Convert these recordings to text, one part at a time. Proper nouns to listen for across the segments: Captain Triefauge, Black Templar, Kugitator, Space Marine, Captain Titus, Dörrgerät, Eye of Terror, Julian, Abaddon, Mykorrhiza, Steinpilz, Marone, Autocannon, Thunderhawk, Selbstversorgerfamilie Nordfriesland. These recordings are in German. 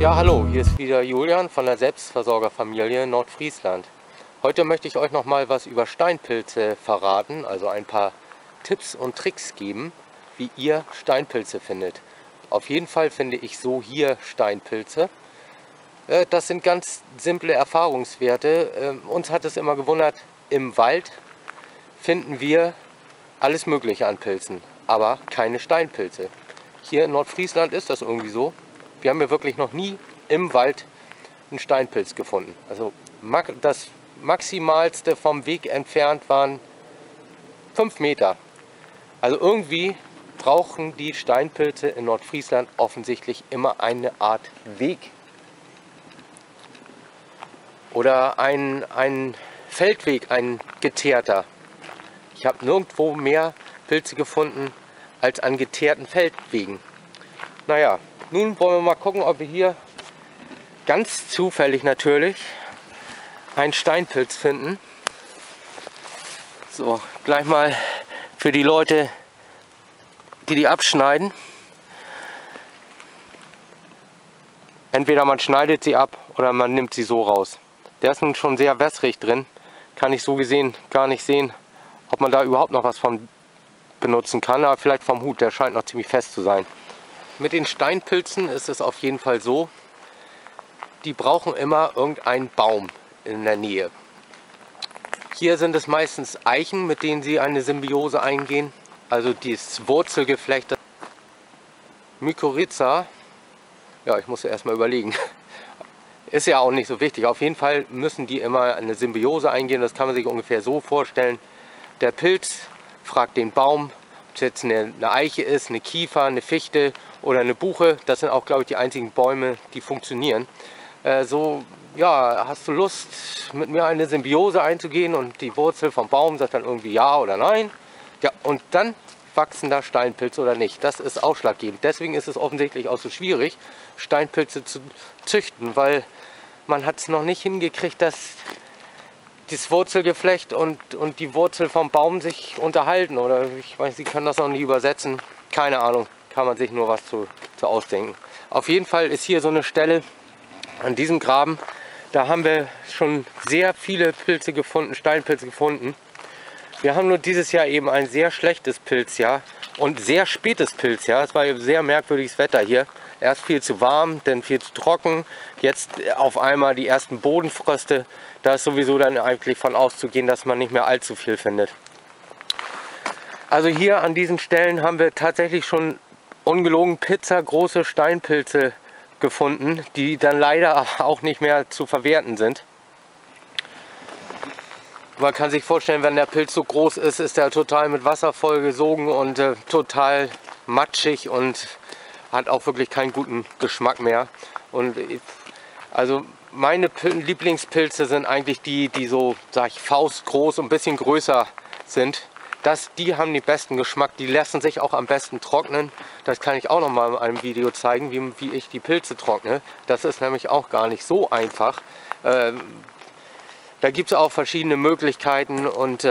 Ja, hallo, hier ist wieder Julian von der Selbstversorgerfamilie Nordfriesland. Heute möchte ich euch noch mal was über Steinpilze verraten, also ein paar Tipps und Tricks geben, wie ihr Steinpilze findet. Auf jeden Fall finde ich so hier Steinpilze. Das sind ganz simple Erfahrungswerte. Uns hat es immer gewundert, im Wald finden wir alles Mögliche an Pilzen, aber keine Steinpilze. Hier in Nordfriesland ist das irgendwie so. Wir haben hier wirklich noch nie im Wald einen Steinpilz gefunden. Also das Maximalste vom Weg entfernt waren 5 Meter. Also irgendwie brauchen die Steinpilze in Nordfriesland offensichtlich immer eine Art Weg. Oder ein Feldweg, ein geteerter. Ich habe nirgendwo mehr Pilze gefunden als an geteerten Feldwegen. Naja, nun wollen wir mal gucken, ob wir hier ganz zufällig natürlich einen Steinpilz finden. So, gleich mal für die Leute, die abschneiden. Entweder man schneidet sie ab oder man nimmt sie so raus. Der ist nun schon sehr wässrig drin. Kann ich so gesehen gar nicht sehen, ob man da überhaupt noch was von benutzen kann. Aber vielleicht vom Hut, der scheint noch ziemlich fest zu sein. Mit den Steinpilzen ist es auf jeden Fall so, die brauchen immer irgendeinen Baum in der Nähe. Hier sind es meistens Eichen, mit denen sie eine Symbiose eingehen. Also dieses Wurzelgeflecht. Mykorrhiza, ja, ich muss ja erstmal überlegen. Ist ja auch nicht so wichtig. Auf jeden Fall müssen die immer eine Symbiose eingehen. Das kann man sich ungefähr so vorstellen. Der Pilz fragt den Baum, ob es jetzt eine Eiche ist, eine Kiefer, eine Fichte oder eine Buche. Das sind auch, glaube ich, die einzigen Bäume, die funktionieren. So, ja, hast du Lust, mit mir eine Symbiose einzugehen? Und die Wurzel vom Baum sagt dann irgendwie ja oder nein. Ja, und dann wachsen da Steinpilze oder nicht. Das ist ausschlaggebend. Deswegen ist es offensichtlich auch so schwierig, Steinpilze zu züchten, weil man hat es noch nicht hingekriegt, dass das Wurzelgeflecht und die Wurzel vom Baum sich unterhalten. Oder ich weiß, sie können das noch nicht übersetzen. Keine Ahnung, kann man sich nur was zu ausdenken. Auf jeden Fall ist hier so eine Stelle an diesem Graben. Da haben wir schon sehr viele Pilze gefunden, Steinpilze gefunden. Wir haben nur dieses Jahr eben ein sehr schlechtes Pilzjahr und sehr spätes Pilzjahr. Es war eben sehr merkwürdiges Wetter hier. Erst viel zu warm, dann viel zu trocken. Jetzt auf einmal die ersten Bodenfröste. Da ist sowieso dann eigentlich von auszugehen, dass man nicht mehr allzu viel findet. Also hier an diesen Stellen haben wir tatsächlich schon ungelogen pizzagroße Steinpilze gefunden, die dann leider auch nicht mehr zu verwerten sind. Man kann sich vorstellen, wenn der Pilz so groß ist, ist er total mit Wasser vollgesogen und total matschig und hat auch wirklich keinen guten Geschmack mehr. Und also meine Lieblingspilze sind eigentlich die, die so, sag ich, faustgroß und ein bisschen größer sind. Die haben den besten Geschmack, die lassen sich auch am besten trocknen. Das kann ich auch noch mal in einem Video zeigen, wie ich die Pilze trockne. Das ist nämlich auch gar nicht so einfach. Da gibt es auch verschiedene Möglichkeiten und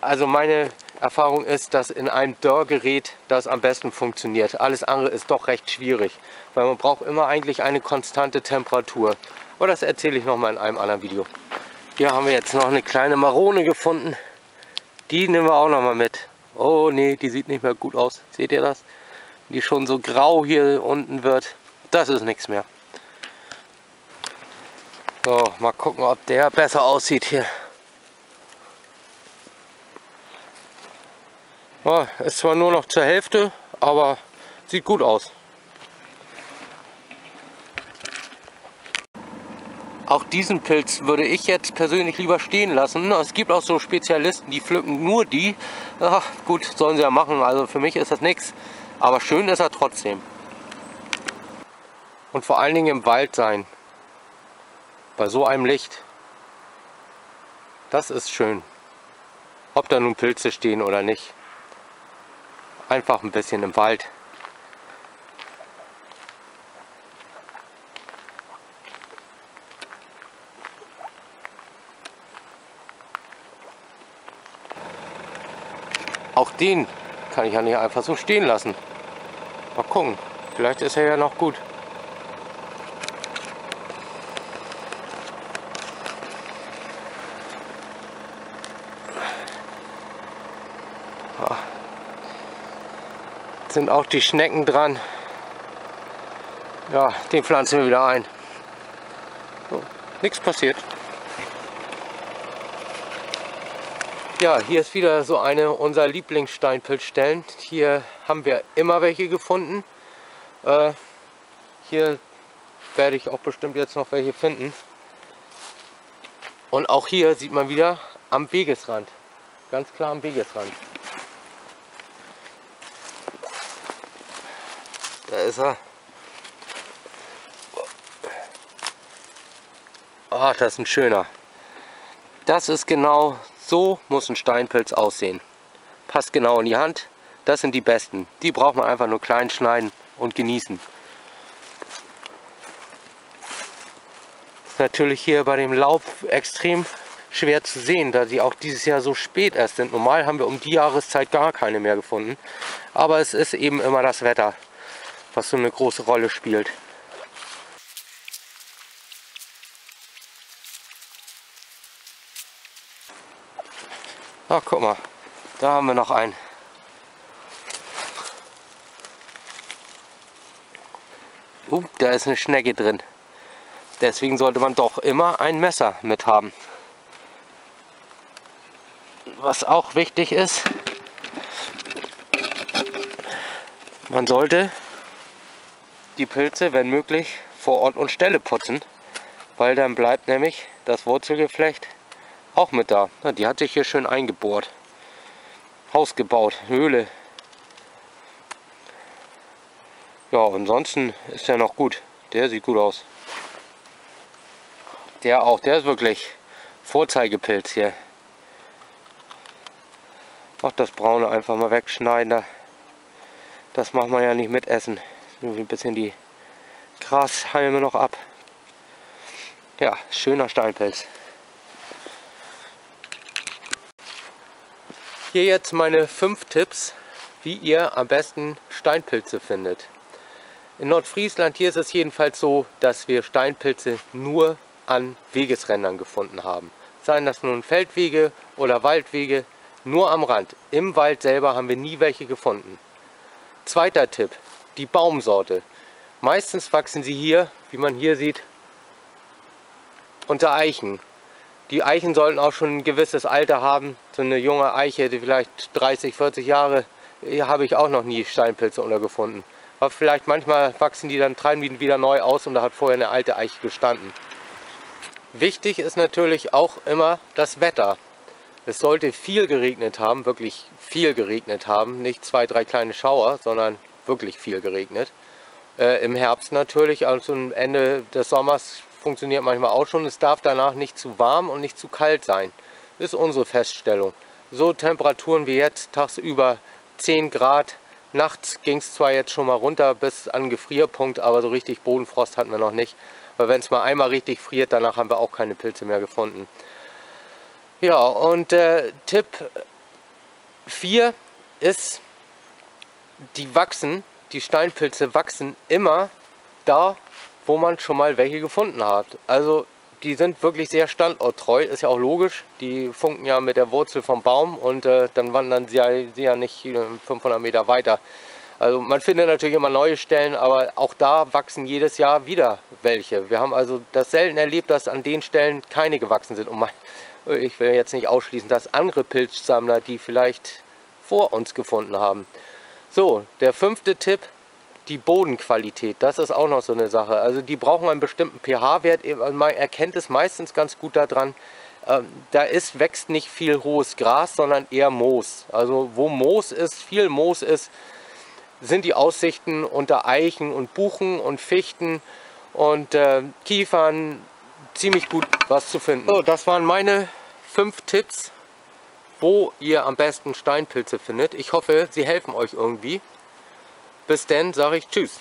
also meine Erfahrung ist, dass in einem Dörrgerät das am besten funktioniert. Alles andere ist doch recht schwierig, weil man braucht immer eigentlich eine konstante Temperatur. Aber das erzähle ich nochmal in einem anderen Video. Hier haben wir jetzt noch eine kleine Marone gefunden. Die nehmen wir auch nochmal mit. Oh nee, die sieht nicht mehr gut aus. Seht ihr das? Die schon so grau hier unten wird. Das ist nichts mehr. So, mal gucken, ob der besser aussieht hier. Oh, ist zwar nur noch zur Hälfte, aber sieht gut aus. Auch diesen Pilz würde ich jetzt persönlich lieber stehen lassen. Es gibt auch so Spezialisten, die pflücken nur die. Ach, gut, sollen sie ja machen. Also für mich ist das nichts. Aber schön ist er trotzdem. Und vor allen Dingen im Wald sein. Bei so einem Licht, das ist schön. Ob da nun Pilze stehen oder nicht. Einfach ein bisschen im Wald. Auch den kann ich ja nicht einfach so stehen lassen. Mal gucken, vielleicht ist er ja noch gut. Jetzt sind auch die Schnecken dran. Ja, den pflanzen wir wieder ein. So, nichts passiert. Ja, hier ist wieder so eine unserer Lieblingssteinpilzstellen. Hier haben wir immer welche gefunden. Hier werde ich auch bestimmt jetzt noch welche finden. Und auch hier sieht man wieder am Wegesrand. Ganz klar am Wegesrand. Da ist er. Ah, das ist ein schöner. Das ist genau, so muss ein Steinpilz aussehen. Passt genau in die Hand. Das sind die besten. Die braucht man einfach nur klein schneiden und genießen. Ist natürlich hier bei dem Laub extrem schwer zu sehen, da die auch dieses Jahr so spät erst sind. Normal haben wir um die Jahreszeit gar keine mehr gefunden. Aber es ist eben immer das Wetter, was so eine große Rolle spielt. Ach, guck mal, da haben wir noch einen. Da ist eine Schnecke drin. Deswegen sollte man doch immer ein Messer mit haben. Was auch wichtig ist, man sollte die Pilze, wenn möglich, vor Ort und Stelle putzen, weil dann bleibt nämlich das Wurzelgeflecht auch mit da. Na, die hat sich hier schön eingebohrt. Haus gebaut, Höhle. Ja, ansonsten ist der noch gut. Der sieht gut aus. Der auch, der ist wirklich Vorzeigepilz hier. Auch das Braune einfach mal wegschneiden. Das macht man ja nicht mitessen. Nur ein bisschen die Grashalme noch ab. Ja, schöner Steinpilz. Hier jetzt meine 5 Tipps, wie ihr am besten Steinpilze findet. In Nordfriesland hier ist es jedenfalls so, dass wir Steinpilze nur an Wegesrändern gefunden haben. Seien das nun Feldwege oder Waldwege, nur am Rand. Im Wald selber haben wir nie welche gefunden. Zweiter Tipp, die Baumsorte. Meistens wachsen sie hier, wie man hier sieht, unter Eichen. Die Eichen sollten auch schon ein gewisses Alter haben. So eine junge Eiche, die vielleicht 30, 40 Jahre, hier habe ich auch noch nie Steinpilze untergefunden. Aber vielleicht manchmal wachsen die dann, treiben die wieder neu aus und da hat vorher eine alte Eiche gestanden. Wichtig ist natürlich auch immer das Wetter. Es sollte viel geregnet haben, wirklich viel geregnet haben. Nicht 2, 3 kleine Schauer, sondern wirklich viel geregnet. Im Herbst natürlich, also am Ende des Sommers, funktioniert manchmal auch schon. Es darf danach nicht zu warm und nicht zu kalt sein. Das ist unsere Feststellung. So Temperaturen wie jetzt, tagsüber 10 Grad. Nachts ging es zwar jetzt schon mal runter bis an den Gefrierpunkt, aber so richtig Bodenfrost hatten wir noch nicht. Weil wenn es mal einmal richtig friert, danach haben wir auch keine Pilze mehr gefunden. Ja, und Tipp 4 ist, die Steinpilze wachsen immer da, wo man schon mal welche gefunden hat. Also die sind wirklich sehr standorttreu, ist ja auch logisch. Die funken ja mit der Wurzel vom Baum und dann wandern sie ja nicht 500 Meter weiter. Also man findet natürlich immer neue Stellen, aber auch da wachsen jedes Jahr wieder welche. Wir haben also das selten erlebt, dass an den Stellen keine gewachsen sind. Und ich will jetzt nicht ausschließen, dass andere Pilzsammler die vielleicht vor uns gefunden haben. So, der 5. Tipp. Die Bodenqualität, das ist auch noch so eine Sache. Also die brauchen einen bestimmten pH-Wert. Man erkennt es meistens ganz gut daran. Wächst nicht viel hohes Gras, sondern eher Moos. Also wo Moos ist, viel Moos ist, sind die Aussichten unter Eichen und Buchen und Fichten und Kiefern ziemlich gut was zu finden. So, das waren meine 5 Tipps, wo ihr am besten Steinpilze findet. Ich hoffe, sie helfen euch irgendwie. Bis dann sage ich Tschüss.